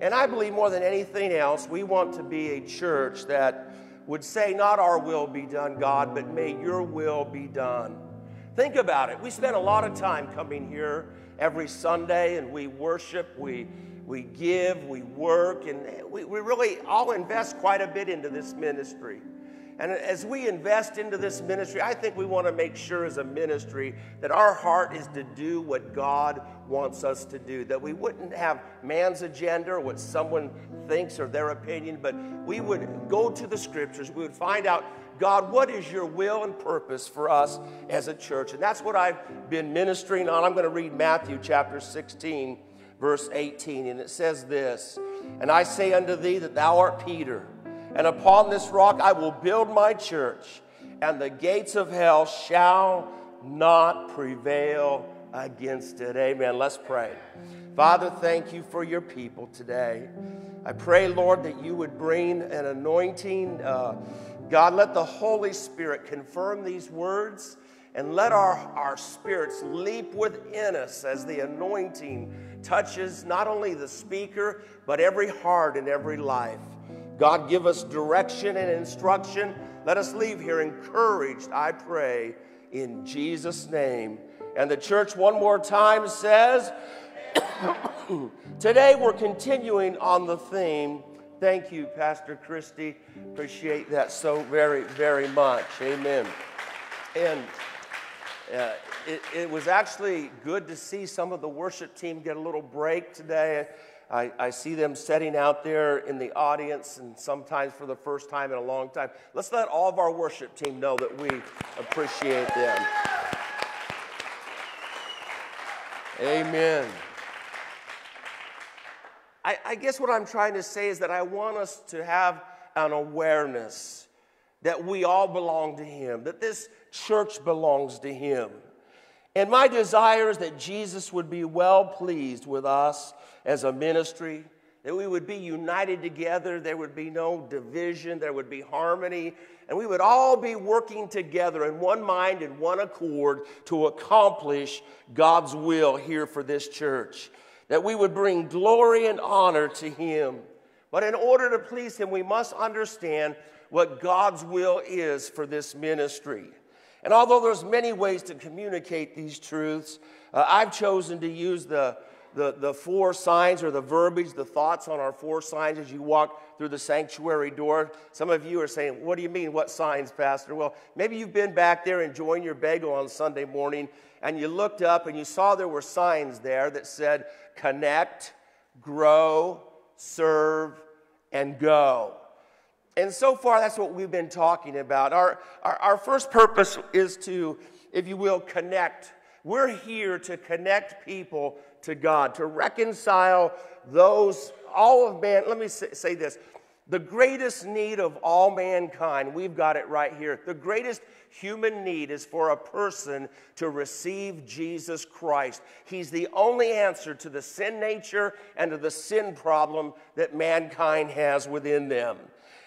And I believe more than anything else, we want to be a church that would say, not our will be done, God, but may your will be done. Think about it. We spend a lot of time coming here every Sunday, and we worship, we give, we work, and we really all invest quite a bit into this ministry. And as we invest into this ministry, I think we want to make sure as a ministry that our heart is to do what God wants us to do, that we wouldn't have man's agenda or what someone thinks or their opinion, but we would go to the scriptures, we would find out, God, what is your will and purpose for us as a church? And that's what I've been ministering on. I'm going to read Matthew chapter 16, verse 18, and it says this, "And I say unto thee that thou art Peter, and upon this rock I will build my church, and the gates of hell shall not prevail against it." Amen. Let's pray. Father, thank you for your people today. I pray, Lord, that you would bring an anointing. God, let the Holy Spirit confirm these words, and let our spirits leap within us as the anointing touches not only the speaker, but every heart and every life. God, give us direction and instruction. Let us leave here encouraged, I pray, in Jesus' name. And the church one more time says, today we're continuing on the theme. Thank you, Pastor Christy. Appreciate that so very, very much. Amen. And it was actually good to see some of the worship team get a little break today. I see them sitting out there in the audience, and sometimes for the first time in a long time. Let's let all of our worship team know that we appreciate them. Amen. I guess what I'm trying to say is that I want us to have an awareness that we all belong to Him, that this church belongs to Him. And my desire is that Jesus would be well pleased with us as a ministry, that we would be united together, there would be no division, there would be harmony, and we would all be working together in one mind and one accord to accomplish God's will here for this church, that we would bring glory and honor to Him. But in order to please Him, we must understand what God's will is for this ministry. And although there's many ways to communicate these truths, I've chosen to use the four signs, or the verbiage, the thoughts on our four signs as you walk through the sanctuary door. Some of you are saying, what do you mean, what signs, Pastor? Well, maybe you've been back there enjoying your bagel on Sunday morning, and you looked up and you saw there were signs there that said, connect, grow, serve, and go. And so far, that's what we've been talking about. Our first purpose is to, if you will, connect. We're here to connect people to God, to reconcile those, all of man. Let me say this. The greatest need of all mankind, we've got it right here. The greatest human need is for a person to receive Jesus Christ. He's the only answer to the sin nature and to the sin problem that mankind has within them.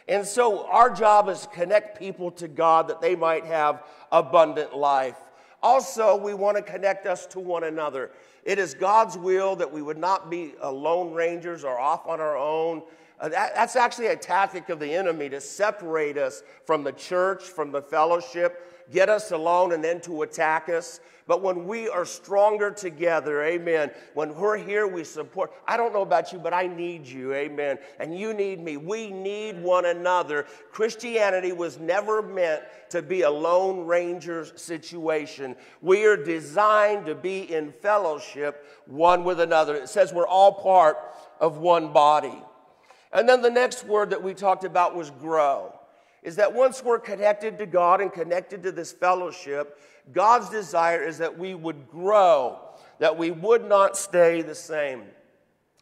And so our job is to connect people to God that they might have abundant life. Also, we want to connect us to one another. It is God's will that we would not be lone rangers or off on our own. That's actually a tactic of the enemy to separate us from the church, from the fellowship, get us alone and then to attack us. But when we are stronger together, amen, when we're here, we support. I don't know about you, but I need you, amen, and you need me. We need one another. Christianity was never meant to be a lone ranger situation. We are designed to be in fellowship one with another. It says we're all part of one body. And then the next word that we talked about was grow, is that once we're connected to God and connected to this fellowship, God's desire is that we would grow, that we would not stay the same.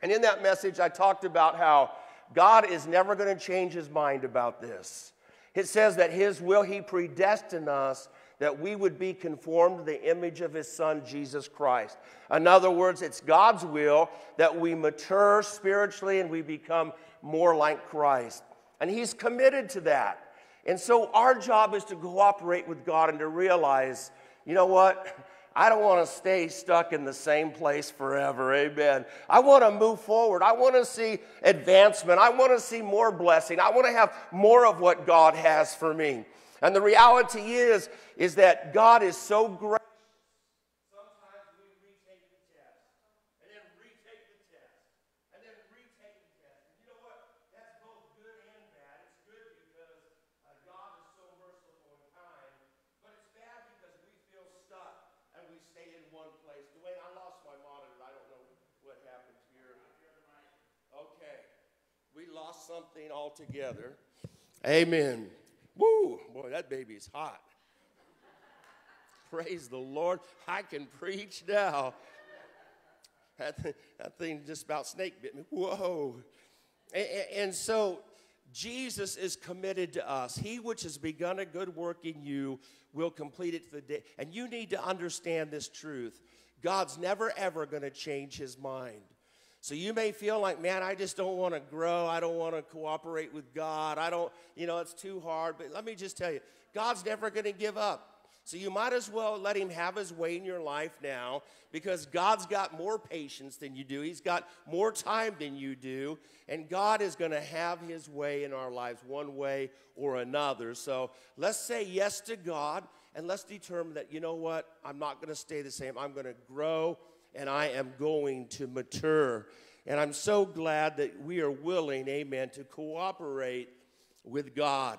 And in that message, I talked about how God is never going to change His mind about this. It says that His will, He predestined us that we would be conformed to the image of His Son, Jesus Christ. In other words, it's God's will that we mature spiritually and we become more like Christ. And He's committed to that. And so our job is to cooperate with God and to realize, you know what? I don't want to stay stuck in the same place forever. Amen. I want to move forward. I want to see advancement. I want to see more blessing. I want to have more of what God has for me. And the reality is that God is so great. Something altogether. Amen. Woo! Boy, that baby's hot. Praise the Lord. I can preach now. That thing just about snake bit me. Whoa. And so Jesus is committed to us. He which has begun a good work in you will complete it to the day. And you need to understand this truth. God's never, ever going to change his mind. So you may feel like, man, I just don't want to grow. I don't want to cooperate with God. I don't, you know, it's too hard. But let me just tell you, God's never going to give up. So you might as well let him have his way in your life now, because God's got more patience than you do. He's got more time than you do. And God is going to have his way in our lives one way or another. So let's say yes to God, and let's determine that, you know what, I'm not going to stay the same. I'm going to grow, and I am going to mature. And I'm so glad that we are willing, amen, to cooperate with God.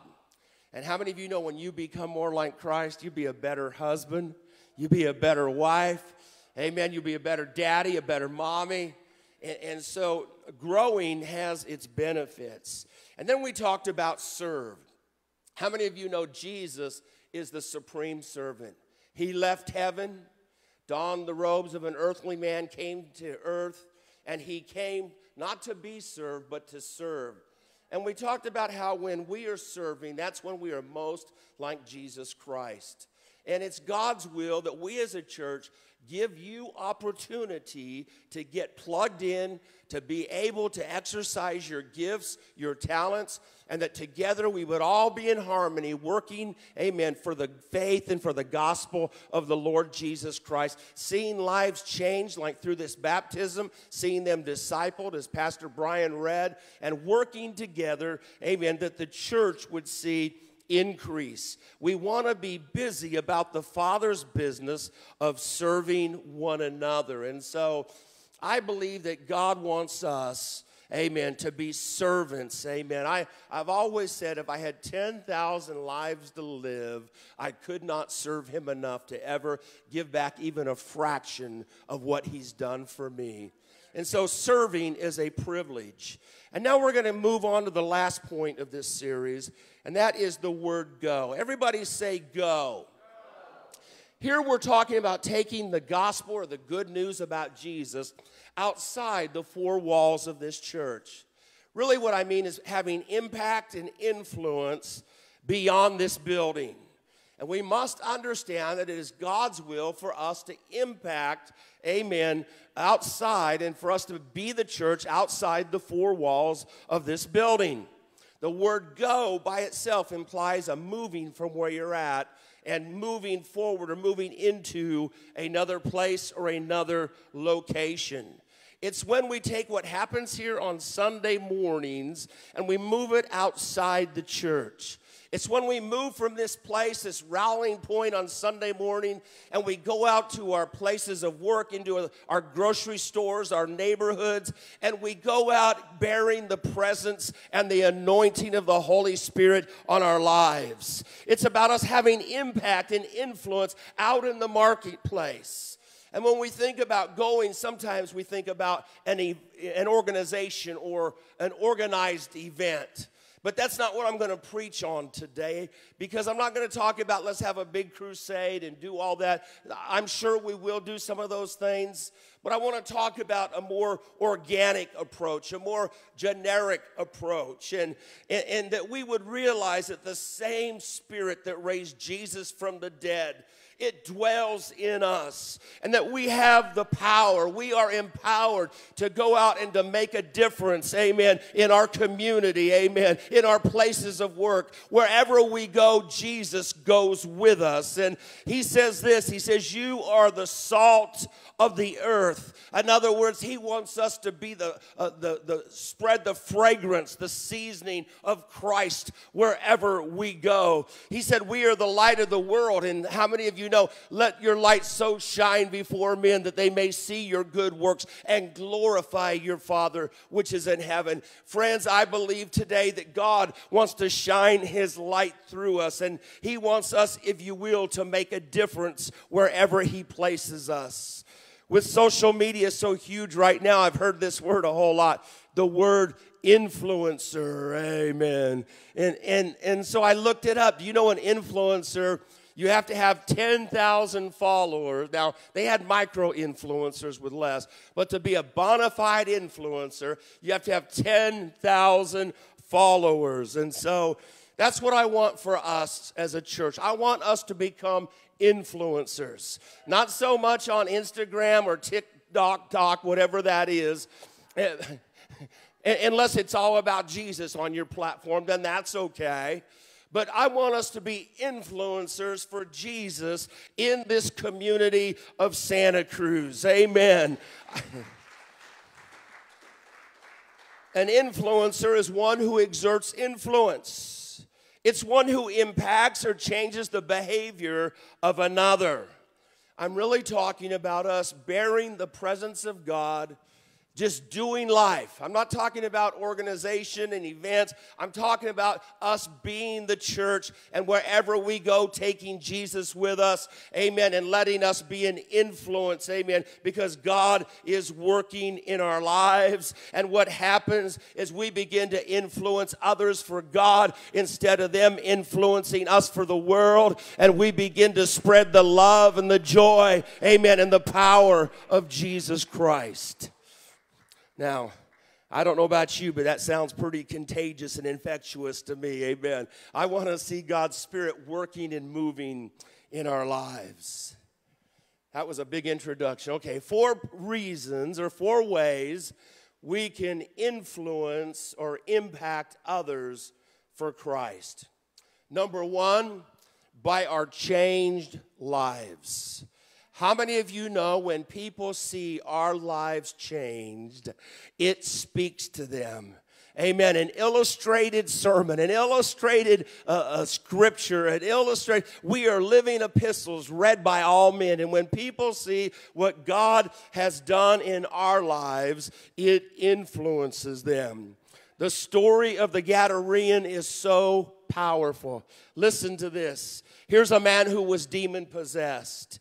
And how many of you know when you become more like Christ, you be a better husband, you be a better wife, amen, you'll be a better daddy, a better mommy. And so growing has its benefits. And then we talked about serve. How many of you know Jesus is the supreme servant? He left heaven, donned the robes of an earthly man, came to earth, and he came not to be served, but to serve. And we talked about how when we are serving, that's when we are most like Jesus Christ. And it's God's will that we as a church give you opportunity to get plugged in, to be able to exercise your gifts, your talents, and that together we would all be in harmony, working, amen, for the faith and for the gospel of the Lord Jesus Christ, seeing lives change like through this baptism, seeing them discipled, as Pastor Brian read, and working together, amen, that the church would see increase. We want to be busy about the Father's business of serving one another. And so I believe that God wants us, amen, to be servants, amen. I've always said if I had 10,000 lives to live, I could not serve him enough to ever give back even a fraction of what he's done for me. And so serving is a privilege. And now we're going to move on to the last point of this series, and that is the word go. Everybody say go. Go. Here we're talking about taking the gospel or the good news about Jesus outside the four walls of this church. Really what I mean is having impact and influence beyond this building. And we must understand that it is God's will for us to impact, amen, outside, and for us to be the church outside the four walls of this building. The word go by itself implies a moving from where you're at and moving forward or moving into another place or another location. It's when we take what happens here on Sunday mornings and we move it outside the church. It's when we move from this place, this rallying point on Sunday morning, and we go out to our places of work, into our grocery stores, our neighborhoods, and we go out bearing the presence and the anointing of the Holy Spirit on our lives. It's about us having impact and influence out in the marketplace. And when we think about going, sometimes we think about an organization or an organized event. But that's not what I'm going to preach on today, because I'm not going to talk about let's have a big crusade and do all that. I'm sure we will do some of those things, But I want to talk about a more organic approach, a more generic approach, and that we would realize that the same Spirit that raised Jesus from the dead, it dwells in us, and that we have the power. We are empowered to go out and to make a difference, amen, in our community, amen, in our places of work. Wherever we go, Jesus goes with us. And he says this, he says, you are the salt of the earth. In other words, he wants us to be spread the fragrance, the seasoning of Christ wherever we go. He said, we are the light of the world. And how many of you know, let your light so shine before men that they may see your good works and glorify your Father which is in heaven. Friends, I believe today that God wants to shine his light through us, and he wants us, if you will, to make a difference wherever he places us. With social media so huge right now, I've heard this word a whole lot, the word influencer, amen. And so I looked it up. You know, an influencer, you have to have 10,000 followers. Now, they had micro-influencers with less, but to be a bona fide influencer, you have to have 10,000 followers. And so that's what I want for us as a church. I want us to become influencers, not so much on Instagram or TikTok, whatever that is, unless it's all about Jesus on your platform, then that's okay. But I want us to be influencers for Jesus in this community of Santa Cruz, amen. An influencer is one who exerts influence. It's one who impacts or changes the behavior of another. I'm really talking about us bearing the presence of God, just doing life. I'm not talking about organization and events. I'm talking about us being the church, and wherever we go, taking Jesus with us, amen, and letting us be an influence, amen, because God is working in our lives. And what happens is we begin to influence others for God instead of them influencing us for the world, and we begin to spread the love and the joy, amen, and the power of Jesus Christ. Now, I don't know about you, but that sounds pretty contagious and infectious to me, amen. I want to see God's Spirit working and moving in our lives. That was a big introduction. Okay, four reasons or four ways we can influence or impact others for Christ. Number one, by our changed lives. How many of you know when people see our lives changed, it speaks to them? Amen. An illustrated sermon, an illustrated scripture, an illustrated, we are living epistles read by all men. And when people see what God has done in our lives, it influences them. The story of the Gadarene is so powerful. Listen to this. Here's a man who was demon-possessed.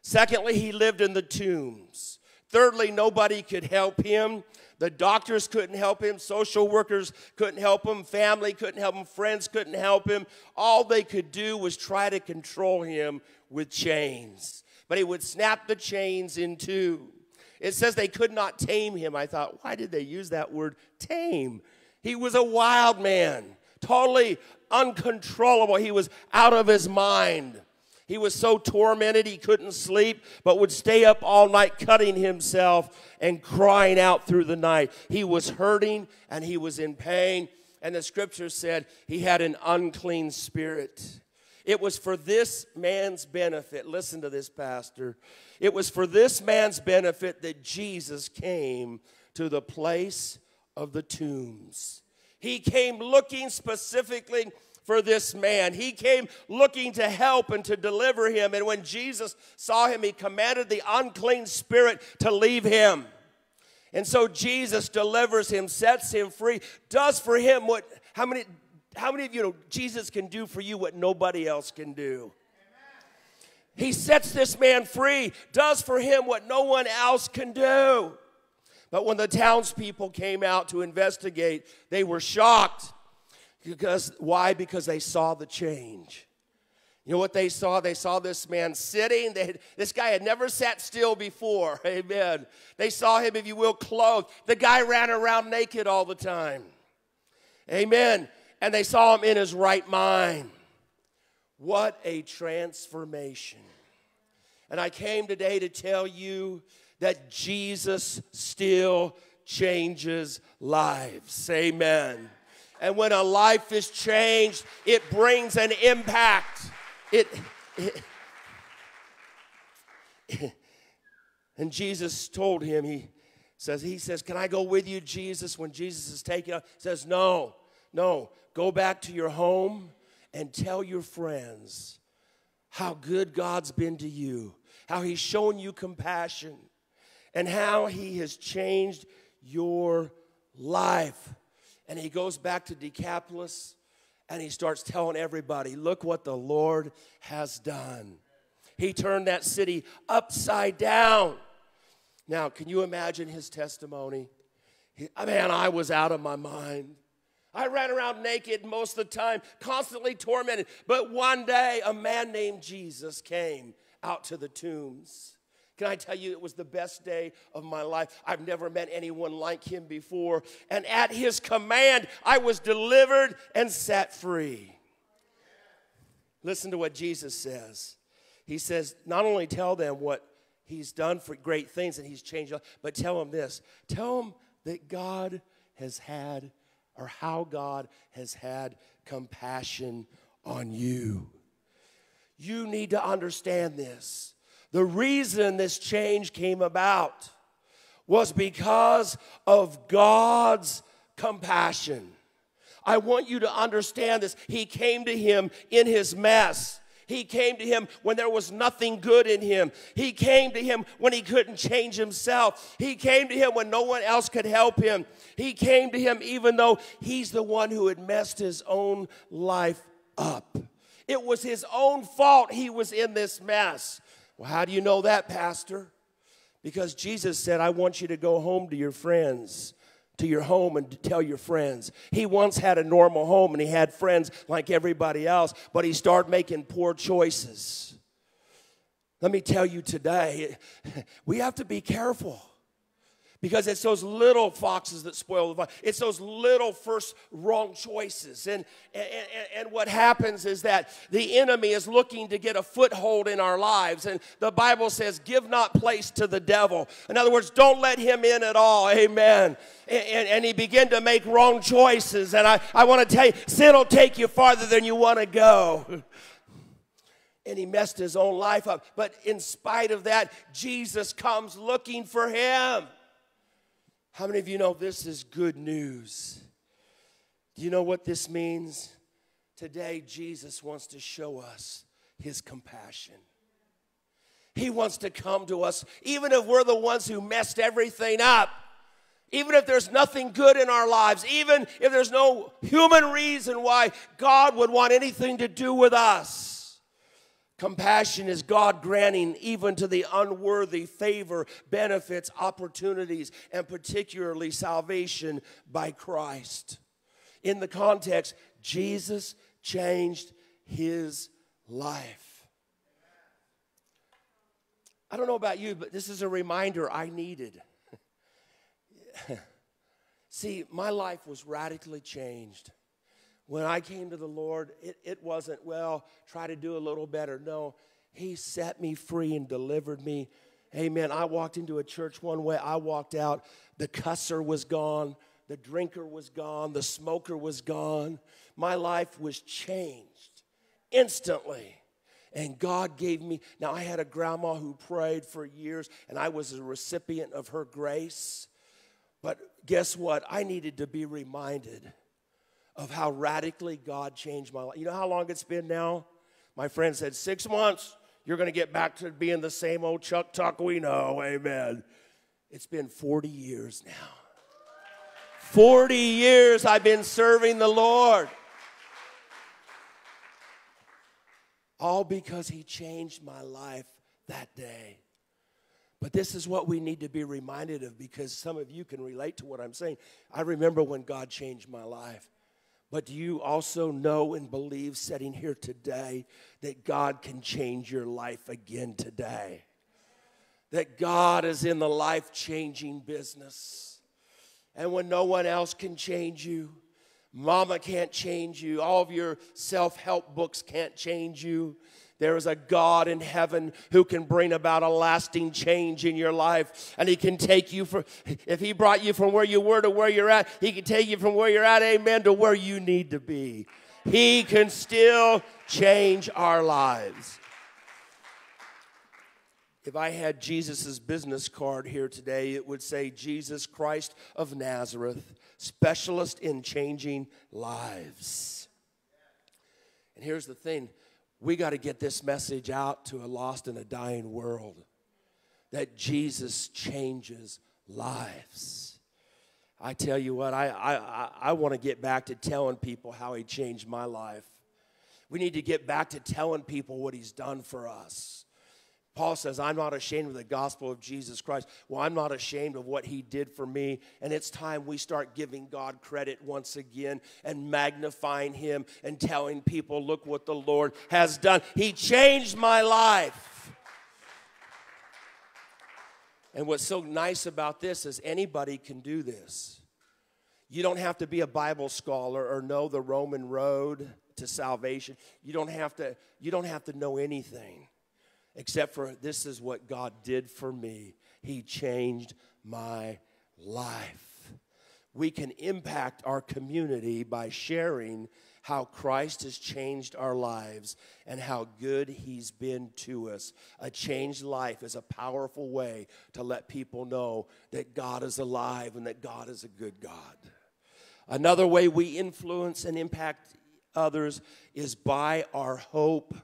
Secondly, he lived in the tombs. Thirdly, nobody could help him. The doctors couldn't help him. Social workers couldn't help him. Family couldn't help him. Friends couldn't help him. All they could do was try to control him with chains. But he would snap the chains in two. It says they could not tame him. I thought, why did they use that word tame? He was a wild man, totally uncontrollable. He was out of his mind. He was so tormented he couldn't sleep, but would stay up all night cutting himself and crying out through the night. He was hurting and he was in pain, and the scripture said he had an unclean spirit. It was for this man's benefit, listen to this, Pastor, it was for this man's benefit that Jesus came to the place of the tombs. He came looking specifically for this man. He came looking to help and to deliver him. And when Jesus saw him, he commanded the unclean spirit to leave him. And so Jesus delivers him, sets him free, does for him what, how many of you know Jesus can do for you what nobody else can do? He sets this man free, does for him what no one else can do. But when the townspeople came out to investigate, they were shocked. Because, why? Because they saw the change. You know what they saw? They saw this man sitting. This guy had never sat still before. Amen. They saw him, if you will, clothed. The guy ran around naked all the time. Amen. And they saw him in his right mind. What a transformation. And I came today to tell you that Jesus still changes lives. Amen. And when a life is changed, it brings an impact. And Jesus told him, he says, "Can I go with you, Jesus?" When Jesus is taken up, he says, no, go back to your home and tell your friends how good God's been to you, how he's shown you compassion, and how he has changed your life. And he goes back to Decapolis, and he starts telling everybody, look what the Lord has done. He turned that city upside down. Now, can you imagine his testimony? Man, I was out of my mind. I ran around naked most of the time, constantly tormented. But one day, a man named Jesus came out to the tombs. Can I tell you, it was the best day of my life. I've never met anyone like him before. And at his command, I was delivered and set free. Listen to what Jesus says. He says, not only tell them what he's done for great things and he's changed, but tell them this. Tell them that God has had, or how God has had compassion on you. You need to understand this. The reason this change came about was because of God's compassion. I want you to understand this. He came to him in his mess. He came to him when there was nothing good in him. He came to him when he couldn't change himself. He came to him when no one else could help him. He came to him even though he's the one who had messed his own life up. It was his own fault he was in this mess. Well, how do you know that, Pastor? Because Jesus said, I want you to go home to your friends, to your home and to tell your friends. He once had a normal home and he had friends like everybody else, but he started making poor choices. Let me tell you today, we have to be careful. Because it's those little foxes that spoil the vine. It's those little first wrong choices. And what happens is that the enemy is looking to get a foothold in our lives. And the Bible says, give not place to the devil. In other words, don't let him in at all. Amen. And he began to make wrong choices. And I want to tell you, sin will take you farther than you want to go. And he messed his own life up. But in spite of that, Jesus comes looking for him. How many of you know this is good news? Do you know what this means? Today, Jesus wants to show us his compassion. He wants to come to us, even if we're the ones who messed everything up, even if there's nothing good in our lives, even if there's no human reason why God would want anything to do with us. Compassion is God granting even to the unworthy favor, benefits, opportunities, and particularly salvation by Christ. In the context, Jesus changed his life. I don't know about you, but this is a reminder I needed. See, my life was radically changed. When I came to the Lord, it wasn't, well, try to do a little better. No, he set me free and delivered me. Amen. I walked into a church one way. I walked out. The cusser was gone. The drinker was gone. The smoker was gone. My life was changed instantly. And God gave me. Now, I had a grandma who prayed for years, and I was a recipient of her grace. But guess what? I needed to be reminded of how radically God changed my life. You know how long it's been now? My friend said, 6 months, you're going to get back to being the same old Chuck Tuck we know. Amen. It's been 40 years now. 40 years I've been serving the Lord. All because he changed my life that day. But this is what we need to be reminded of, because some of you can relate to what I'm saying. I remember when God changed my life. But do you also know and believe, sitting here today, that God can change your life again today? That God is in the life-changing business. And when no one else can change you, mama can't change you, all of your self-help books can't change you, there is a God in heaven who can bring about a lasting change in your life. And he can take you from, if he brought you from where you were to where you're at, he can take you from where you're at, amen, to where you need to be. He can still change our lives. If I had Jesus' business card here today, it would say, Jesus Christ of Nazareth, specialist in changing lives. And here's the thing. We got to get this message out to a lost and a dying world, that Jesus changes lives. I tell you what, I want to get back to telling people how he changed my life. We need to get back to telling people what he's done for us. Paul says, I'm not ashamed of the gospel of Jesus Christ. Well, I'm not ashamed of what he did for me. And it's time we start giving God credit once again and magnifying him and telling people, look what the Lord has done. He changed my life. And what's so nice about this is anybody can do this. You don't have to be a Bible scholar or know the Roman road to salvation. You don't have to know anything. Except for this is what God did for me. He changed my life. We can impact our community by sharing how Christ has changed our lives and how good he's been to us. A changed life is a powerful way to let people know that God is alive and that God is a good God. Another way we influence and impact others is by our hope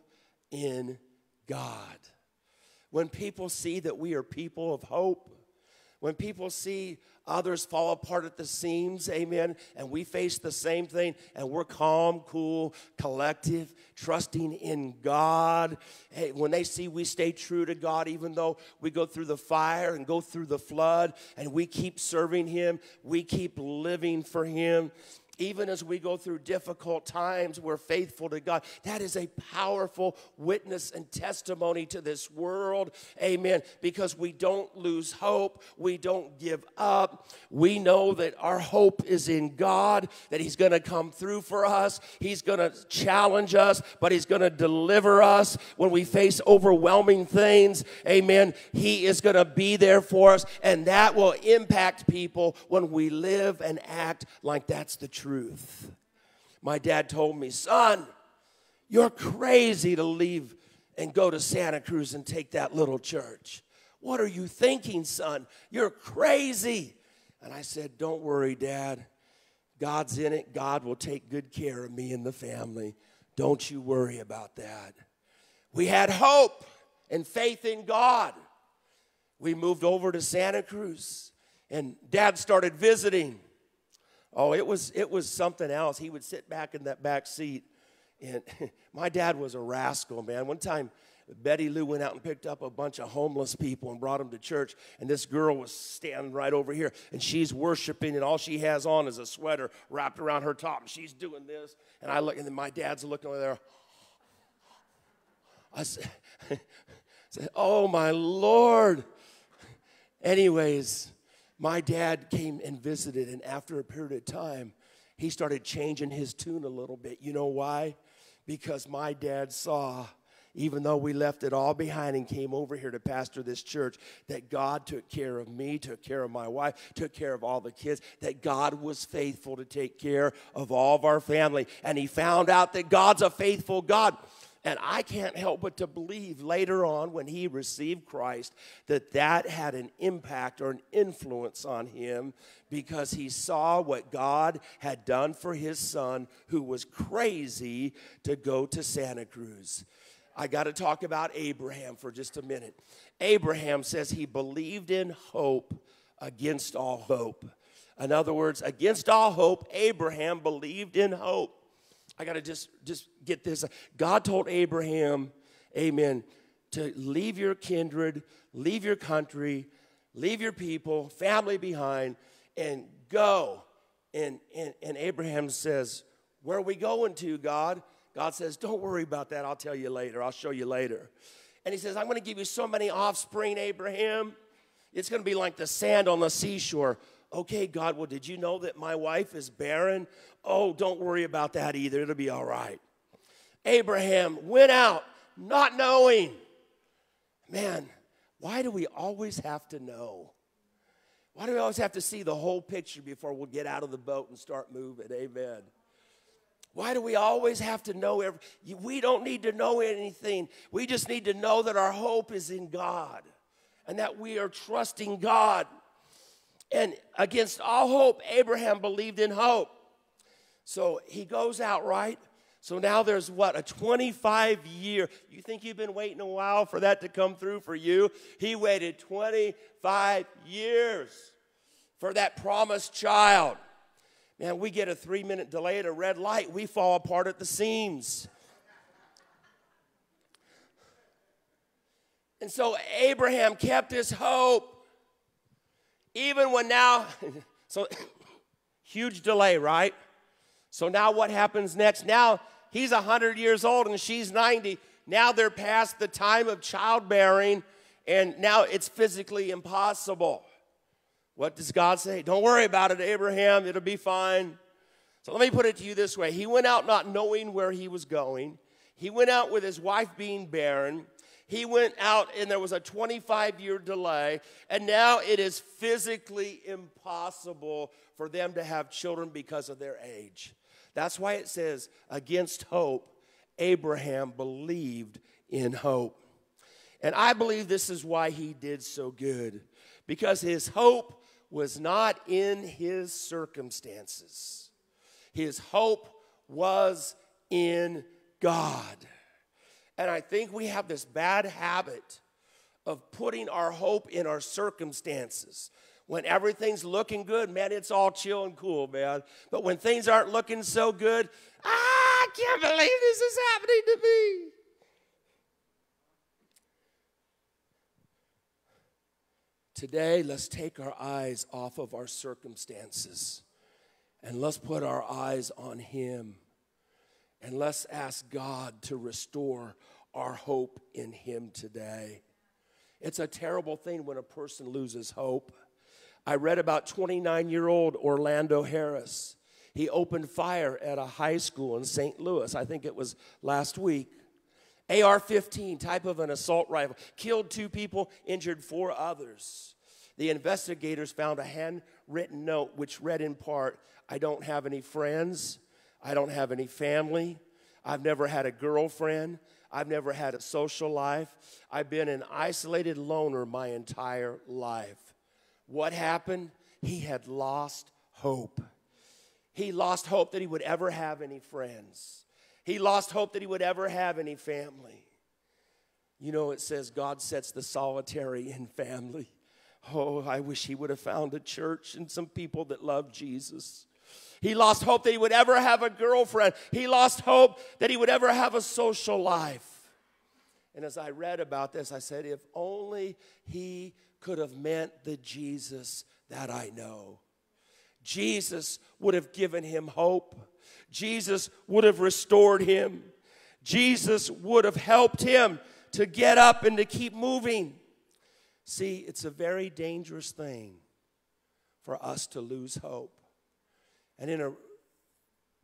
in God. When people see that we are people of hope, when people see others fall apart at the seams, amen, and we face the same thing, and we're calm, cool, collective, trusting in God, hey, when they see we stay true to God, even though we go through the fire and go through the flood, and we keep serving him, we keep living for him, even as we go through difficult times, we're faithful to God. That is a powerful witness and testimony to this world. Amen. Because we don't lose hope. We don't give up. We know that our hope is in God, that he's going to come through for us. He's going to challenge us, but he's going to deliver us when we face overwhelming things. Amen. He is going to be there for us, and that will impact people when we live and act like that's the truth. My dad told me, son, you're crazy to leave and go to Santa Cruz and take that little church. What are you thinking, son? You're crazy. And I said, don't worry, Dad. God's in it. God will take good care of me and the family. Don't you worry about that. We had hope and faith in God. We moved over to Santa Cruz, and Dad started visiting. Oh, it was something else. He would sit back in that back seat, and my dad was a rascal, man. One time, Betty Lou went out and picked up a bunch of homeless people and brought them to church, and this girl was standing right over here, and she's worshiping, and all she has on is a sweater wrapped around her top, and she's doing this, and I look, and then my dad's looking over there. I said, oh, my Lord. Anyways, my dad came and visited, and after a period of time, he started changing his tune a little bit. You know why? Because my dad saw, even though we left it all behind and came over here to pastor this church, that God took care of me, took care of my wife, took care of all the kids, that God was faithful to take care of all of our family. And he found out that God's a faithful God. And I can't help but to believe later on when he received Christ that that had an impact or an influence on him, because he saw what God had done for his son, who was crazy to go to Santa Cruz. I got to talk about Abraham for just a minute. Abraham says he believed in hope against all hope. In other words, against all hope, Abraham believed in hope. I got to just get this. God told Abraham, amen, to leave your kindred, leave your country, leave your people, family behind, and go. And Abraham says, Where are we going to, God? God says, don't worry about that. I'll tell you later. I'll show you later. And he says, I'm going to give you so many offspring, Abraham. It's going to be like the sand on the seashore. Okay, God, well, did you know that my wife is barren? Oh, don't worry about that either. It'll be all right. Abraham went out not knowing. Man, why do we always have to know? Why do we always have to see the whole picture before we'll get out of the boat and start moving? Amen. Why do we always have to know everything? We don't need to know anything. We just need to know that our hope is in God and that we are trusting God. And against all hope, Abraham believed in hope. So he goes out, right? So now there's what, a 25-year, you think you've been waiting a while for that to come through for you? He waited 25 years for that promised child. Man, we get a 3-minute delay at a red light, we fall apart at the seams. And so Abraham kept his hope. Even when now, so huge delay, right? So now what happens next? Now he's 100 years old and she's 90. Now they're past the time of childbearing, and now it's physically impossible. What does God say? Don't worry about it, Abraham. It'll be fine. So let me put it to you this way. He went out not knowing where he was going. He went out with his wife being barren. He went out and there was a 25-year delay, and now it is physically impossible for them to have children because of their age. That's why it says, against hope, Abraham believed in hope. And I believe this is why he did so good, because his hope was not in his circumstances. His hope was in God. And I think we have this bad habit of putting our hope in our circumstances. When everything's looking good, man, it's all chill and cool, man. But when things aren't looking so good, I can't believe this is happening to me. Today, let's take our eyes off of our circumstances and let's put our eyes on Him. And let's ask God to restore our hope in Him today. It's a terrible thing when a person loses hope. I read about 29-year-old Orlando Harris. He opened fire at a high school in St. Louis. I think it was last week. AR-15, type of an assault rifle, killed 2 people, injured 4 others. The investigators found a handwritten note which read in part, "I don't have any friends. I don't have any family. I've never had a girlfriend. I've never had a social life. I've been an isolated loner my entire life." What happened? He had lost hope. He lost hope that he would ever have any friends. He lost hope that he would ever have any family. You know, it says God sets the solitary in family. Oh, I wish he would have found a church and some people that love Jesus. He lost hope that he would ever have a girlfriend. He lost hope that he would ever have a social life. And as I read about this, I said, if only he could have met the Jesus that I know. Jesus would have given him hope. Jesus would have restored him. Jesus would have helped him to get up and to keep moving. See, it's a very dangerous thing for us to lose hope. And in a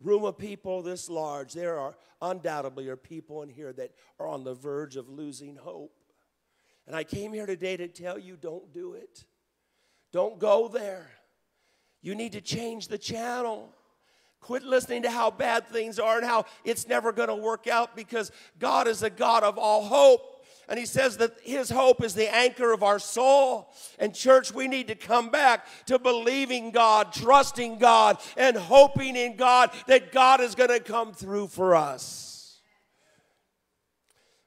room of people this large, there are undoubtedly people in here that are on the verge of losing hope. And I came here today to tell you, don't do it. Don't go there. You need to change the channel. Quit listening to how bad things are and how it's never going to work out, because God is the God of all hope. And he says that his hope is the anchor of our soul. And church, we need to come back to believing God, trusting God, and hoping in God that God is going to come through for us.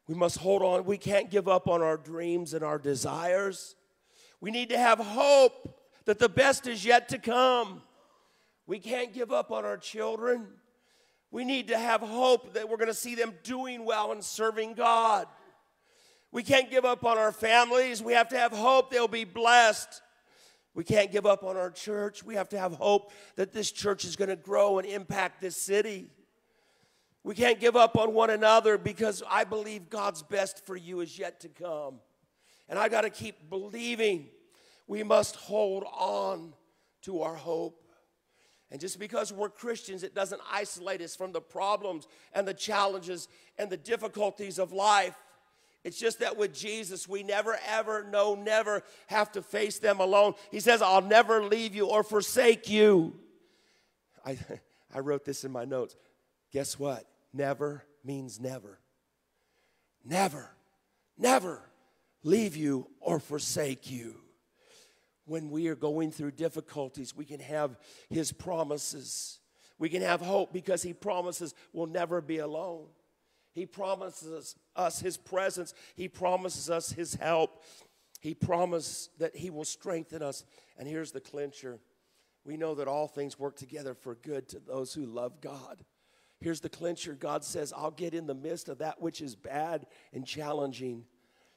We must hold on. We can't give up on our dreams and our desires. We need to have hope that the best is yet to come. We can't give up on our children. We need to have hope that we're going to see them doing well and serving God. We can't give up on our families. We have to have hope they'll be blessed. We can't give up on our church. We have to have hope that this church is going to grow and impact this city. We can't give up on one another because I believe God's best for you is yet to come. And I got to keep believing. We must hold on to our hope. And just because we're Christians, it doesn't isolate us from the problems and the challenges and the difficulties of life. It's just that with Jesus, we never, ever, no, never have to face them alone. He says, I'll never leave you or forsake you. I wrote this in my notes. Guess what? Never means never. Never, never leave you or forsake you. When we are going through difficulties, we can have his promises. We can have hope because he promises we'll never be alone. He promises us his presence. He promises us his help. He promises that he will strengthen us. And here's the clincher. We know that all things work together for good to those who love God. Here's the clincher. God says, I'll get in the midst of that which is bad and challenging,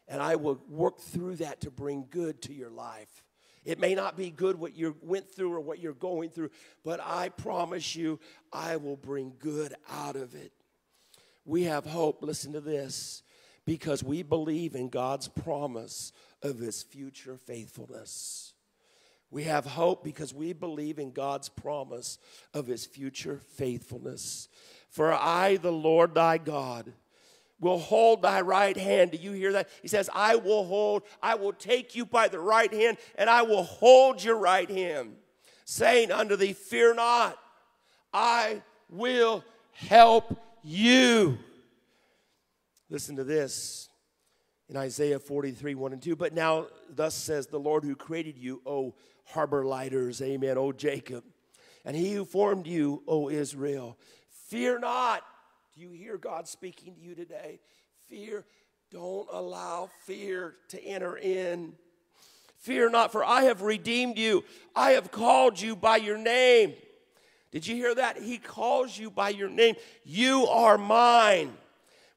and I will work through that to bring good to your life. It may not be good what you went through or what you're going through, but I promise you, I will bring good out of it. We have hope, listen to this, because we believe in God's promise of his future faithfulness. We have hope because we believe in God's promise of his future faithfulness. For I, the Lord thy God, will hold thy right hand. Do you hear that? He says, I will hold, I will take you by the right hand, and I will hold your right hand, saying unto thee, fear not, I will help you. Listen to this. In Isaiah 43, 1 and 2, but now thus says the Lord who created you, O harbor lighters, amen, O Jacob, and he who formed you, O Israel, fear not. Do you hear God speaking to you today? Fear, don't allow fear to enter in. Fear not, for I have redeemed you. I have called you by your name. Did you hear that? He calls you by your name. You are mine.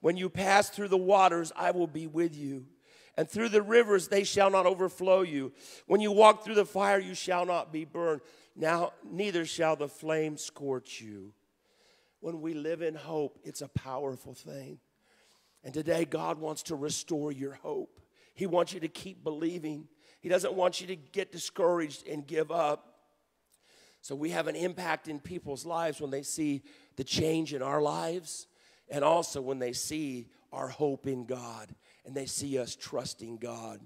When you pass through the waters, I will be with you. And through the rivers, they shall not overflow you. When you walk through the fire, you shall not be burned. Now, neither shall the flame scorch you. When we live in hope, it's a powerful thing. And today, God wants to restore your hope. He wants you to keep believing. He doesn't want you to get discouraged and give up. So we have an impact in people's lives when they see the change in our lives. And also when they see our hope in God and they see us trusting God.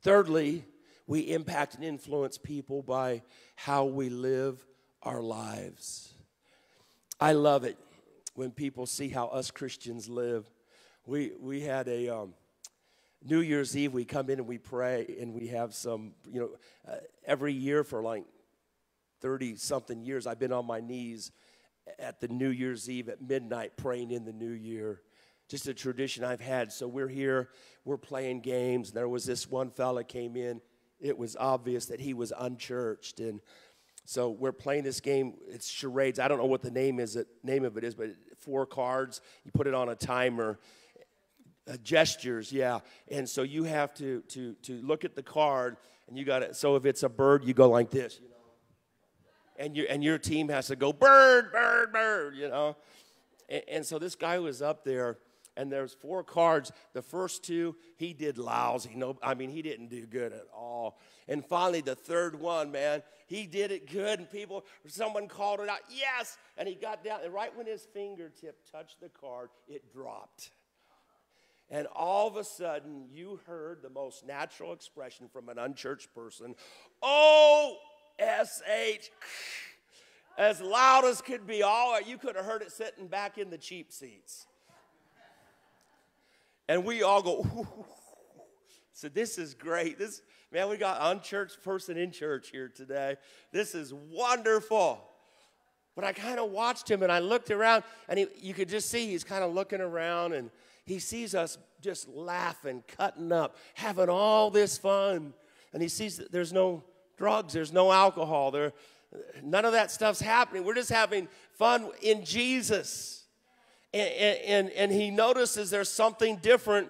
Thirdly, we impact and influence people by how we live our lives. I love it when people see how us Christians live. We had a New Year's Eve, we come in and we pray and we have some, every year for like 30-something years, I've been on my knees at the New Year's Eve at midnight praying in the new year. Just a tradition I've had. So we're here, we're playing games, and there was this one fella came in. It was obvious that he was unchurched, and so we're playing this game. It's charades. I don't know what the name of it is, but 4 cards. You put it on a timer. Gestures, yeah. And so you have to look at the card, and you got it. So if it's a bird, you go like this, And your team has to go, bird, bird, bird, And so this guy was up there, and there's 4 cards. The first 2, he did lousy. He didn't do good at all. And finally, the third one, man, he did it good. And someone called it out, yes! And he got down, and right when his fingertip touched the card, it dropped. And all of a sudden, you heard the most natural expression from an unchurched person, oh, S-H, as loud as could be. All you could have heard it sitting back in the cheap seats. And we all go, ooh. So this is great. We got an unchurched person in church here today. This is wonderful. But I kind of watched him, and I looked around, and you could just see he's kind of looking around, and he sees us just laughing, cutting up, having all this fun. And he sees that there's no drugs, there's no alcohol, none of that stuff's happening. We're just having fun in Jesus. And he notices there's something different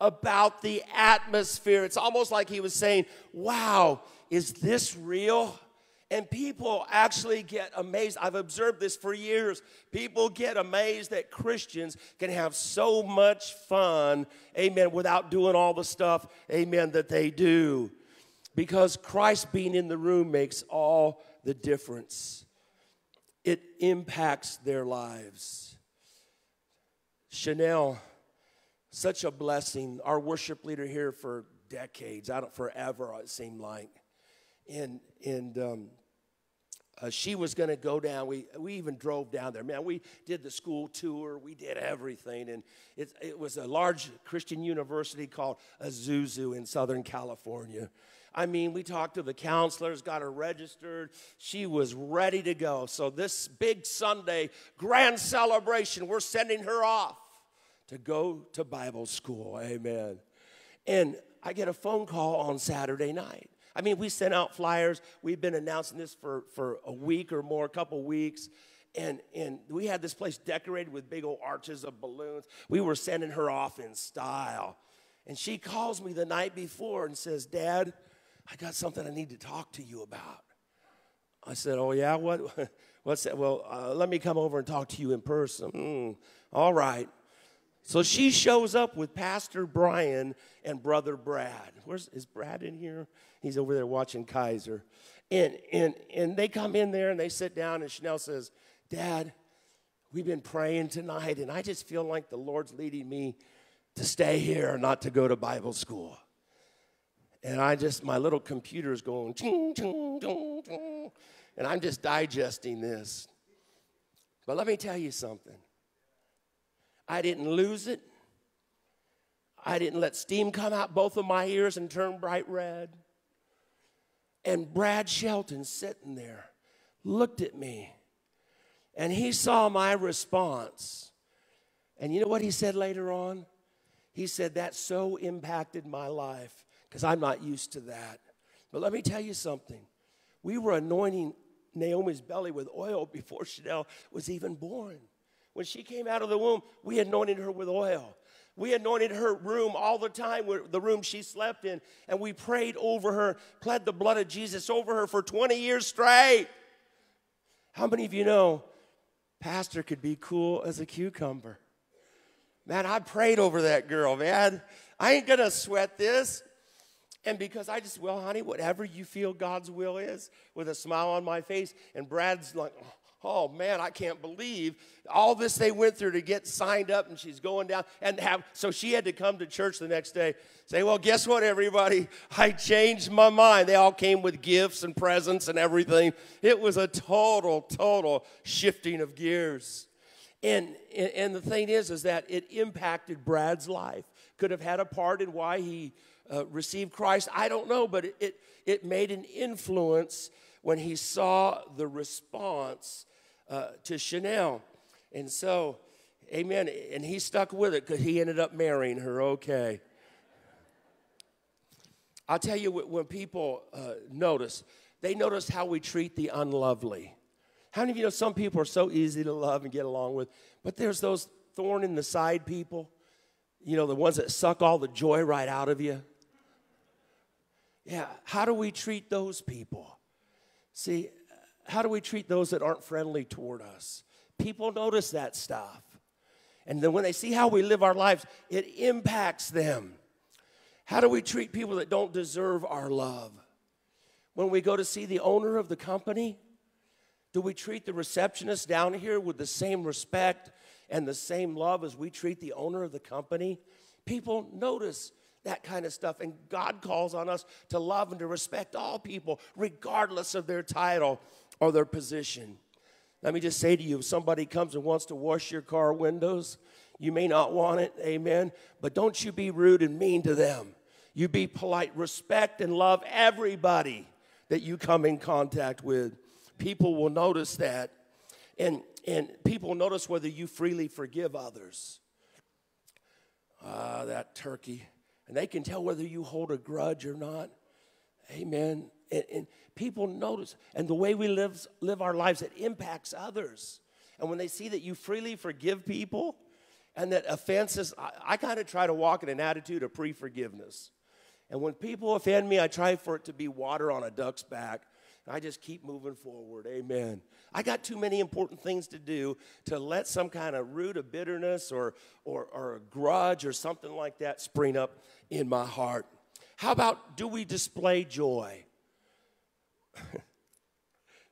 about the atmosphere. It's almost like he was saying, wow, is this real? And people actually get amazed. I've observed this for years. People get amazed that Christians can have so much fun, amen, without doing all the stuff, amen, that they do. Because Christ being in the room makes all the difference. It impacts their lives. Chanel, such a blessing. Our worship leader here for decades, forever it seemed like. And she was going to go down. We even drove down there. Man, we did the school tour. We did everything. And it was a large Christian university called Azusa in Southern California. I mean, we talked to the counselors, got her registered. She was ready to go. So this big Sunday, grand celebration, we're sending her off to go to Bible school. Amen. And I get a phone call on Saturday night. I mean, we sent out flyers. We've been announcing this for a week or more, a couple weeks. And we had this place decorated with big old arches of balloons. We were sending her off in style. And she calls me the night before and says, "Dad, I got something I need to talk to you about." I said, "Oh, yeah? What's that?" "Well, let me come over and talk to you in person." All right. So she shows up with Pastor Brian and Brother Brad. Is Brad in here? He's over there watching Kaiser. And they come in there and they sit down, and Chanel says, "Dad, we've been praying tonight, and I just feel like the Lord's leading me to stay here, not to go to Bible school." And my little computer is going, ching, ching, ching, ching, and I'm just digesting this. But let me tell you something. I didn't lose it. I didn't let steam come out both of my ears and turn bright red. And Brad Shelton sitting there looked at me, and he saw my response. And you know what he said later on? He said, "That so impacted my life, because I'm not used to that." But let me tell you something. We were anointing Naomi's belly with oil before Chanel was even born. When she came out of the womb, we anointed her with oil. We anointed her room all the time, the room she slept in, and we prayed over her, pled the blood of Jesus over her for 20 years straight. How many of you know Pastor could be cool as a cucumber? Man, I prayed over that girl, man. I ain't going to sweat this. And because I just, "Well, honey, whatever you feel God's will is," with a smile on my face. And Brad's like, "Oh, man, I can't believe all this they went through to get signed up," and she's going down. So she had to come to church the next day, say, "Well, guess what, everybody? I changed my mind." They all came with gifts and presents and everything. It was a total, total shifting of gears. And the thing is that it impacted Brad's life. Could have had a part in why he received Christ. I don't know, but it made an influence when he saw the response to Chanel. And so, amen, and he stuck with it because he ended up marrying her, okay. I'll tell you, when people notice, they notice how we treat the unlovely. How many of you know some people are so easy to love and get along with, but there's those thorn in the side people, you know, the ones that suck all the joy right out of you? Yeah, how do we treat those people? See, how do we treat those that aren't friendly toward us? People notice that stuff. And then when they see how we live our lives, it impacts them. How do we treat people that don't deserve our love? When we go to see the owner of the company, do we treat the receptionist down here with the same respect and the same love as we treat the owner of the company? People notice that kind of stuff. And God calls on us to love and to respect all people, regardless of their title or their position. Let me just say to you, if somebody comes and wants to wash your car windows, you may not want it, amen, but don't you be rude and mean to them. You be polite. Respect and love everybody that you come in contact with. People will notice that. And people notice whether you freely forgive others. Ah, that turkey. And they can tell whether you hold a grudge or not. Amen. And people notice. And the way we live our lives, it impacts others. And when they see that you freely forgive people and that offenses, I kind of try to walk in an attitude of pre-forgiveness. And when people offend me, I try for it to be water on a duck's back. I just keep moving forward. Amen. I got too many important things to do to let some kind of root of bitterness or a grudge or something like that spring up in my heart. How about, do we display joy?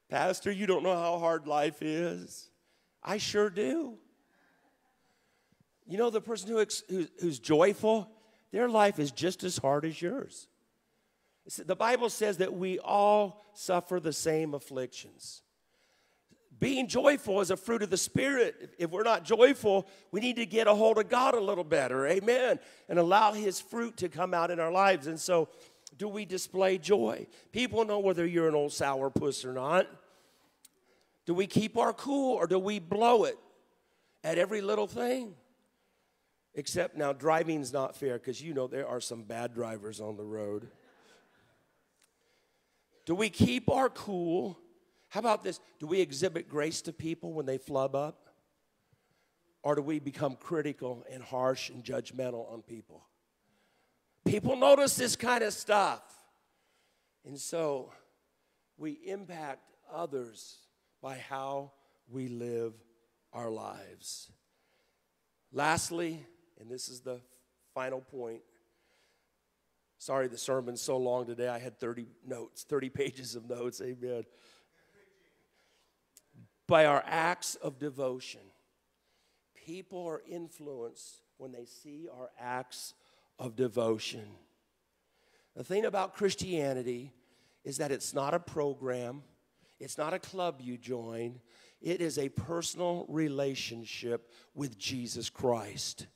Pastor, you don't know how hard life is. I sure do. You know, the person who's joyful, their life is just as hard as yours. The Bible says that we all suffer the same afflictions. Being joyful is a fruit of the Spirit. If we're not joyful, we need to get a hold of God a little better, amen, and allow his fruit to come out in our lives. And so, do we display joy? People know whether you're an old sourpuss or not. Do we keep our cool, or do we blow it at every little thing? Except now, driving's not fair, because you know there are some bad drivers on the road. Do we keep our cool? How about this? Do we exhibit grace to people when they flub up? Or do we become critical and harsh and judgmental on people? People notice this kind of stuff. And so we impact others by how we live our lives. Lastly, and this is the final point. Sorry, the sermon's so long today. I had 30 notes, 30 pages of notes. Amen. By our acts of devotion, people are influenced when they see our acts of devotion. The thing about Christianity is that it's not a program, it's not a club you join, it is a personal relationship with Jesus Christ.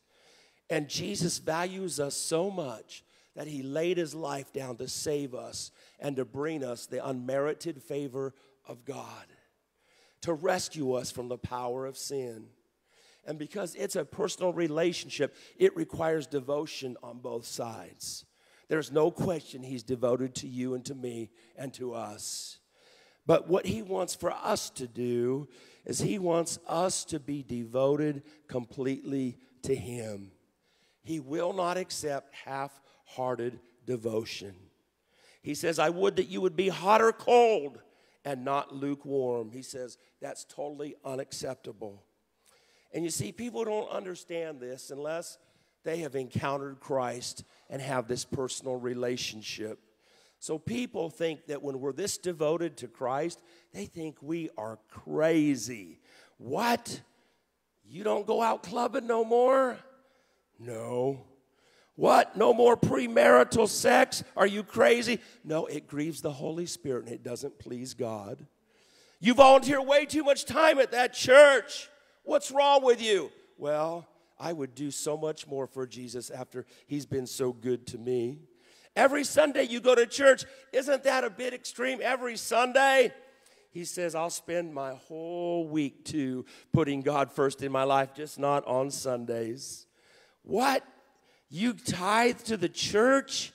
And Jesus values us so much that he laid his life down to save us and to bring us the unmerited favor of God, to rescue us from the power of sin. And because it's a personal relationship, it requires devotion on both sides. There's no question he's devoted to you and to me and to us. But what he wants for us to do is he wants us to be devoted completely to him. He will not accept half-hearted devotion. He says, I would that you would be hot or cold and not lukewarm. He says, that's totally unacceptable. And you see, people don't understand this unless they have encountered Christ and have this personal relationship. So people think that when we're this devoted to Christ, they think we are crazy. What? You don't go out clubbing no more? No. What? No more premarital sex? Are you crazy? No, it grieves the Holy Spirit and it doesn't please God. You volunteer way too much time at that church. What's wrong with you? Well, I would do so much more for Jesus after he's been so good to me. Every Sunday you go to church. Isn't that a bit extreme? Every Sunday? He says, I'll spend my whole week, too, putting God first in my life, just not on Sundays. What? You tithe to the church?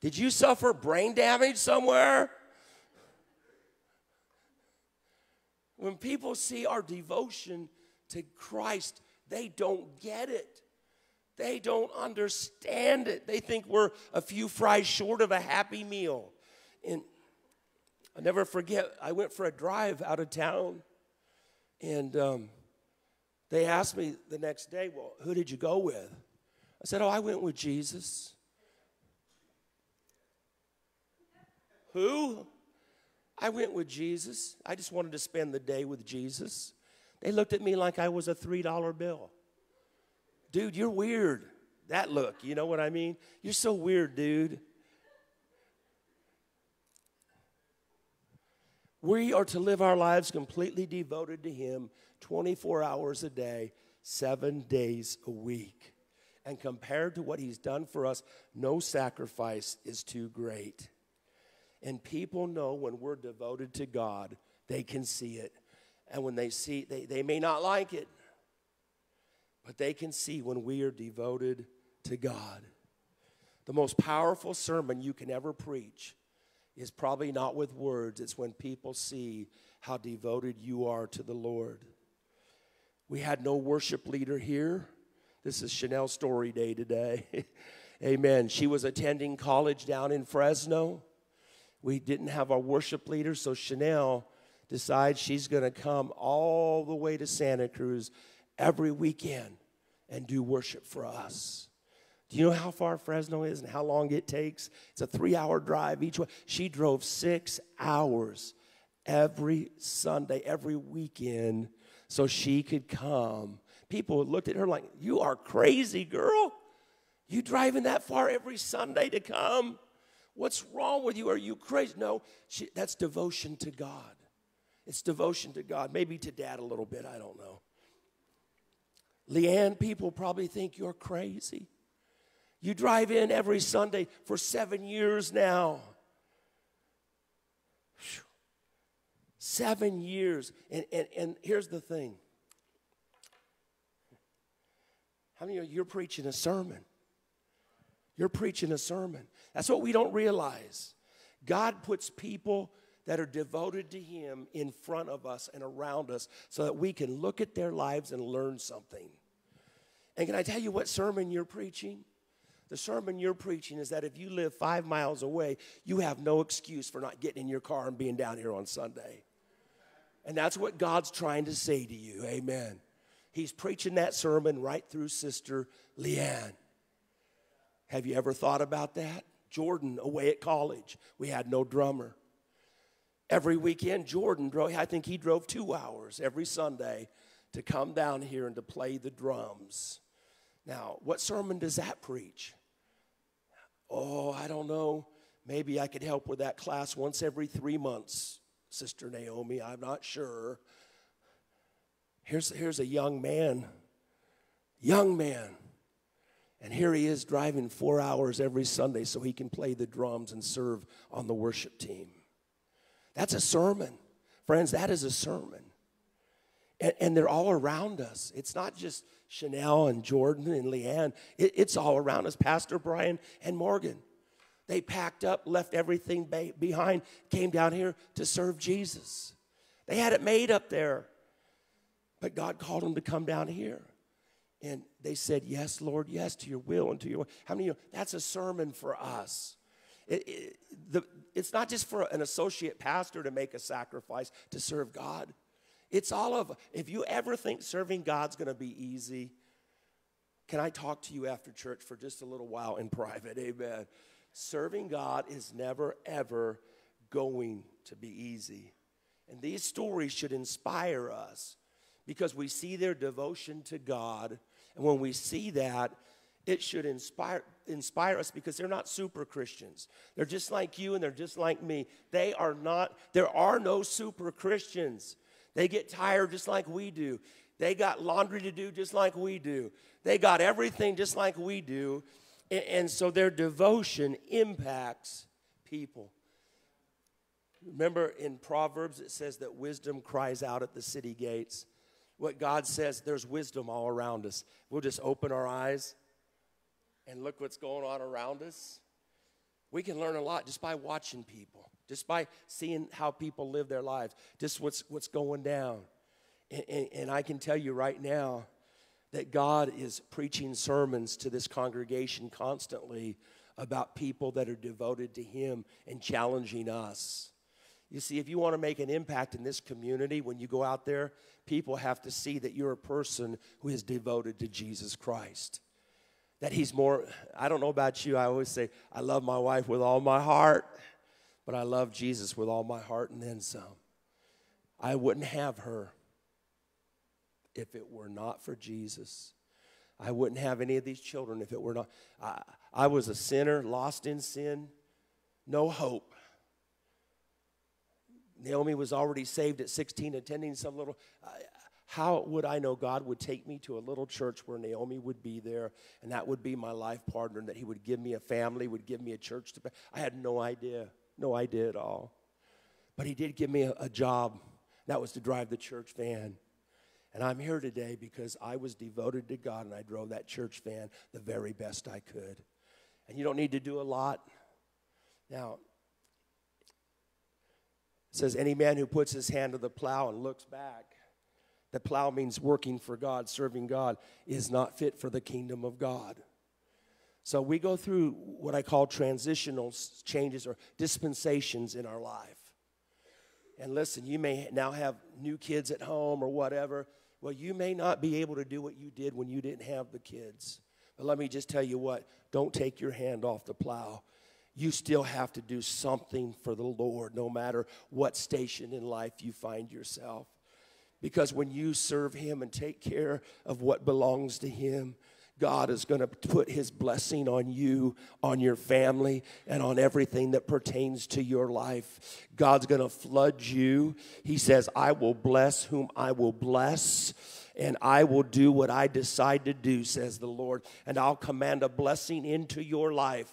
Did you suffer brain damage somewhere? When people see our devotion to Christ, they don't get it. They don't understand it. They think we're a few fries short of a happy meal. And I'll never forget, I went for a drive out of town, and they asked me the next day, well, who did you go with? I said, oh, I went with Jesus. Who? I went with Jesus. I just wanted to spend the day with Jesus. They looked at me like I was a $3 bill. Dude, you're weird. That look, you know what I mean? You're so weird, dude. We are to live our lives completely devoted to him 24 hours a day, 7 days a week. And compared to what he's done for us, no sacrifice is too great. And people know when we're devoted to God, they can see it. And when they see, they may not like it, but they can see when we are devoted to God. The most powerful sermon you can ever preach is probably not with words. It's when people see how devoted you are to the Lord. We had no worship leader here. This is Chanel's story day today. Amen. She was attending college down in Fresno. We didn't have our worship leader, so Chanel decides she's going to come all the way to Santa Cruz every weekend and do worship for us. Do you know how far Fresno is and how long it takes? It's a 3-hour drive each way. She drove 6 hours every Sunday, every weekend, so she could come. People looked at her like, you are crazy, girl. You driving that far every Sunday to come? What's wrong with you? Are you crazy? No, that's devotion to God. It's devotion to God. Maybe to Dad a little bit. I don't know. Leanne, people probably think you're crazy. You drive in every Sunday for 7 years now. 7 years. And here's the thing. How many of you are preaching a sermon? You're preaching a sermon. That's what we don't realize. God puts people that are devoted to Him in front of us and around us so that we can look at their lives and learn something. And can I tell you what sermon you're preaching? The sermon you're preaching is that if you live 5 miles away, you have no excuse for not getting in your car and being down here on Sunday. And that's what God's trying to say to you. Amen. He's preaching that sermon right through Sister Leanne. Have you ever thought about that? Jordan, away at college. We had no drummer. Every weekend, Jordan drove, I think he drove 2 hours every Sunday to come down here and to play the drums. Now, what sermon does that preach? Oh, I don't know. Maybe I could help with that class once every 3 months, Sister Naomi. I'm not sure. Here's a young man. Young man. And here he is driving 4 hours every Sunday so he can play the drums and serve on the worship team. That's a sermon. Friends, that is a sermon. And they're all around us. It's not just Chanel and Jordan and Leanne. It's all around us. Pastor Brian and Morgan. They packed up, left everything behind, came down here to serve Jesus. They had it made up there. But God called them to come down here. And they said, yes, Lord, yes, to your will and to your way. How many of you know, that's a sermon for us. It's not just for an associate pastor to make a sacrifice to serve God. It's all of, if you ever think serving God's going to be easy, can I talk to you after church for just a little while in private? Amen. Serving God is never, ever going to be easy. And these stories should inspire us because we see their devotion to God. And when we see that, it should inspire us because they're not super Christians. They're just like you and they're just like me. They are not, there are no super Christians. They get tired just like we do. They got laundry to do just like we do. They got everything just like we do. And so their devotion impacts people. Remember in Proverbs it says that wisdom cries out at the city gates. What God says, there's wisdom all around us. We'll just open our eyes and look what's going on around us. We can learn a lot just by watching people, just by seeing how people live their lives, just what's going down. And I can tell you right now that God is preaching sermons to this congregation constantly about people that are devoted to Him and challenging us. You see, if you want to make an impact in this community, when you go out there, people have to see that you're a person who is devoted to Jesus Christ. That He's more, I don't know about you, I always say, I love my wife with all my heart, but I love Jesus with all my heart and then some. I wouldn't have her if it were not for Jesus. I wouldn't have any of these children if it were not. I was a sinner, lost in sin, no hope. Naomi was already saved at 16, attending some little, how would I know God would take me to a little church where Naomi would be there, and that would be my life partner, and that He would give me a family, would give me a church to, I had no idea at all. But He did give me a job, that was to drive the church van. And I'm here today because I was devoted to God, and I drove that church van the very best I could. And you don't need to do a lot. Now, it says, any man who puts his hand to the plow and looks back, the plow means working for God, serving God, is not fit for the kingdom of God. So we go through what I call transitional changes or dispensations in our life. And listen, you may now have new kids at home or whatever. Well, you may not be able to do what you did when you didn't have the kids. But let me just tell you what, don't take your hand off the plow. You still have to do something for the Lord, no matter what station in life you find yourself. Because when you serve Him and take care of what belongs to Him, God is going to put His blessing on you, on your family, and on everything that pertains to your life. God's going to flood you. He says, I will bless whom I will bless, and I will do what I decide to do, says the Lord, and I'll command a blessing into your life.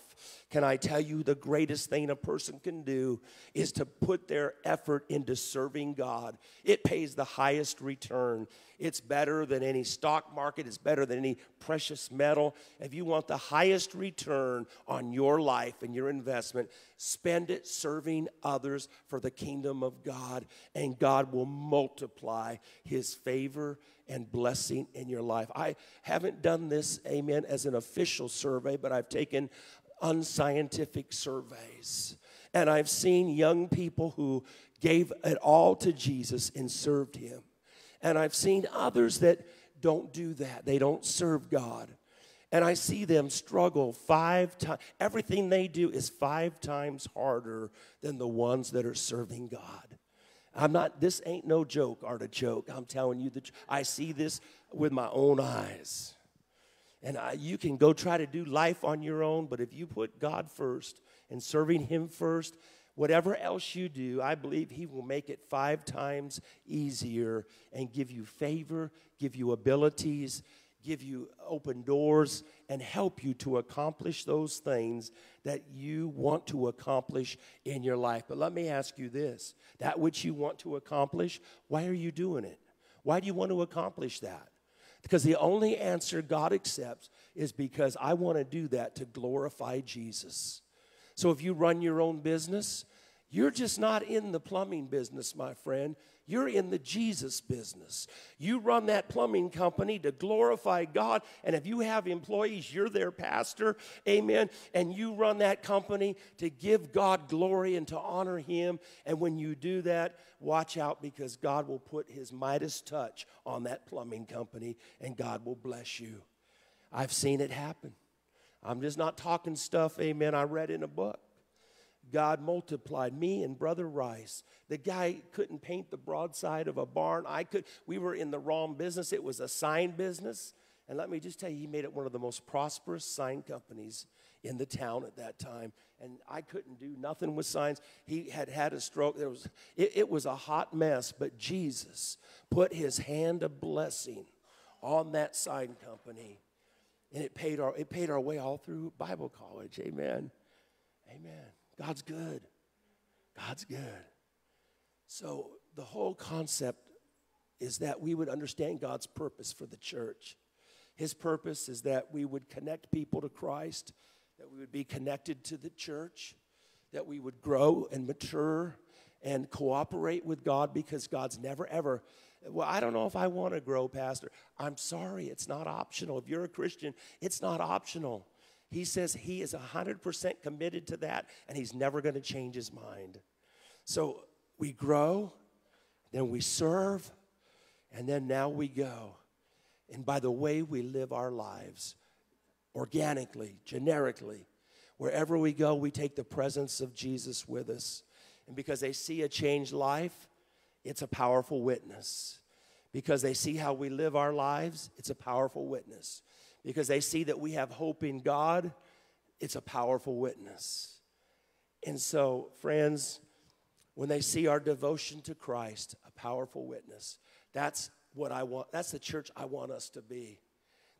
Can I tell you the greatest thing a person can do is to put their effort into serving God. It pays the highest return. It's better than any stock market. It's better than any precious metal. If you want the highest return on your life and your investment, spend it serving others for the kingdom of God, and God will multiply His favor and blessing in your life. I haven't done this, amen, as an official survey, but I've taken unscientific surveys, and I've seen young people who gave it all to Jesus and served Him, and I've seen others that don't do that. They don't serve God, and I see them struggle 5 times. Everything they do is 5 times harder than the ones that are serving God. I'm not, this ain't no joke, artichoke. I'm telling you, I see this with my own eyes. And you can go try to do life on your own, but if you put God first and serving Him first, whatever else you do, I believe He will make it 5 times easier and give you favor, give you abilities, give you open doors, and help you to accomplish those things that you want to accomplish in your life. But let me ask you this, that which you want to accomplish, why are you doing it? Why do you want to accomplish that? Because the only answer God accepts is because I want to do that to glorify Jesus. So if you run your own business, you're just not in the plumbing business, my friend. You're in the Jesus business. You run that plumbing company to glorify God, and if you have employees, you're their pastor, amen, and you run that company to give God glory and to honor Him, and when you do that, watch out, because God will put His Midas touch on that plumbing company, and God will bless you. I've seen it happen. I'm just not talking stuff, amen, I read in a book. God multiplied me and Brother Rice. The guy couldn't paint the broadside of a barn. I could. We were in the wrong business. It was a sign business. And let me just tell you, he made it one of the most prosperous sign companies in the town at that time. And I couldn't do nothing with signs. He had had a stroke. It was a hot mess. But Jesus put His hand of blessing on that sign company. And it paid our way all through Bible college. Amen. Amen. God's good. God's good. So the whole concept is that we would understand God's purpose for the church. His purpose is that we would connect people to Christ, that we would be connected to the church, that we would grow and mature and cooperate with God, because God's never, ever, well, I don't know if I want to grow, Pastor. I'm sorry, it's not optional. If you're a Christian, it's not optional. He says He is 100% committed to that, and He's never going to change His mind. So we grow, then we serve, and then now we go. And by the way we live our lives, organically, generically, wherever we go, we take the presence of Jesus with us. And because they see a changed life, it's a powerful witness. Because they see how we live our lives, it's a powerful witness. Because they see that we have hope in God, it's a powerful witness. And so, friends, when they see our devotion to Christ, a powerful witness. That's what I want. That's the church I want us to be,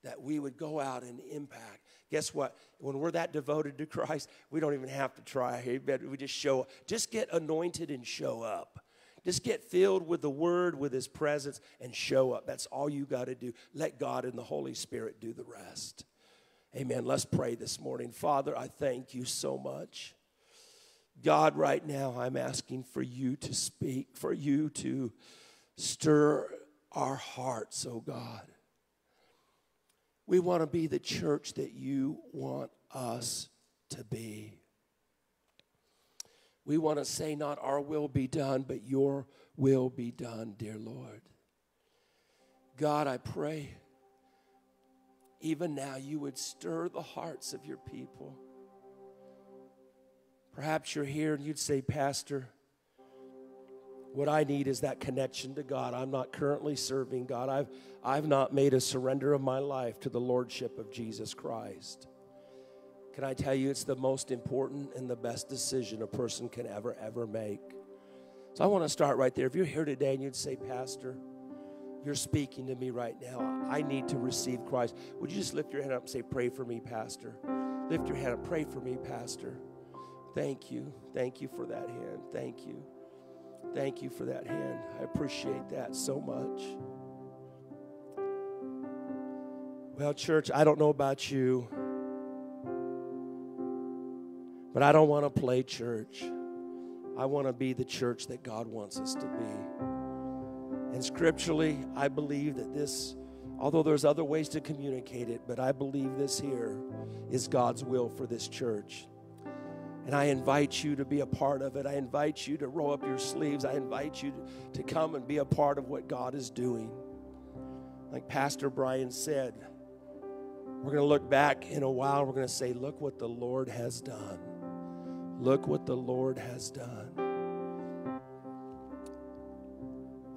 that we would go out and impact. Guess what? When we're that devoted to Christ, we don't even have to try. We just show up. Just get anointed and show up. Just get filled with the Word, with His presence, and show up. That's all you got to do. Let God and the Holy Spirit do the rest. Amen. Let's pray this morning. Father, I thank You so much. God, right now I'm asking for You to speak, for You to stir our hearts, oh God. We want to be the church that You want us to be. We want to say not our will be done, but your will be done, dear Lord. God, I pray even now you would stir the hearts of your people. Perhaps you're here and you'd say, Pastor, what I need is that connection to God. I'm not currently serving God. I've not made a surrender of my life to the Lordship of Jesus Christ. Can I tell you, it's the most important and the best decision a person can ever, ever make. So I want to start right there. If you're here today and you'd say, Pastor, you're speaking to me right now. I need to receive Christ. Would you just lift your hand up and say, pray for me, Pastor. Lift your hand up. Pray for me, Pastor. Thank you. Thank you for that hand. Thank you. Thank you for that hand. I appreciate that so much. Well, church, I don't know about you, but I don't want to play church. I want to be the church that God wants us to be. And scripturally, I believe that this, although there's other ways to communicate it, but I believe this here is God's will for this church. And I invite you to be a part of it. I invite you to roll up your sleeves. I invite you to come and be a part of what God is doing. Like Pastor Brian said, we're going to look back in a while. We're going to say, look what the Lord has done. Look what the Lord has done.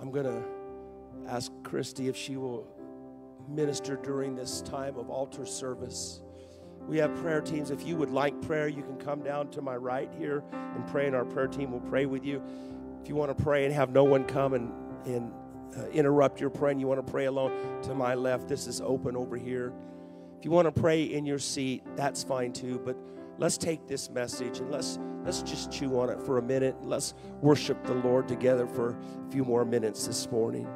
I'm going to ask Christy if she will minister during this time of altar service. We have prayer teams. If you would like prayer, you can come down to my right here and pray, and our prayer team will pray with you. If you want to pray and have no one come and interrupt your prayer, and you want to pray alone, to my left, this is open over here. If you want to pray in your seat, that's fine too, but let's take this message and let's just chew on it for a minute. Let's worship the Lord together for a few more minutes this morning.